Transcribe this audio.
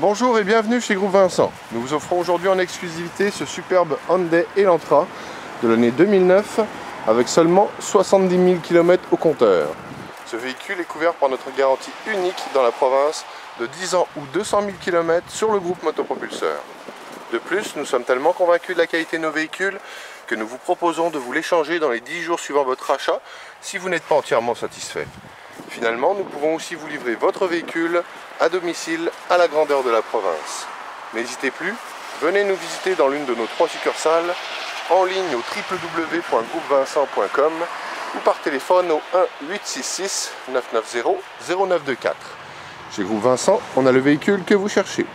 Bonjour et bienvenue chez Groupe Vincent. Nous vous offrons aujourd'hui en exclusivité ce superbe Hyundai Elantra de l'année 2009 avec seulement 70 000 km au compteur. Ce véhicule est couvert par notre garantie unique dans la province de 10 ans ou 200 000 km sur le groupe motopropulseur. De plus, nous sommes tellement convaincus de la qualité de nos véhicules que nous vous proposons de vous l'échanger dans les 10 jours suivant votre achat si vous n'êtes pas entièrement satisfait. Finalement, nous pouvons aussi vous livrer votre véhicule à domicile à la grandeur de la province. N'hésitez plus, venez nous visiter dans l'une de nos 3 succursales, en ligne au www.groupevincent.com ou par téléphone au 1 866 990 0924. Chez Groupe Vincent, on a le véhicule que vous cherchez.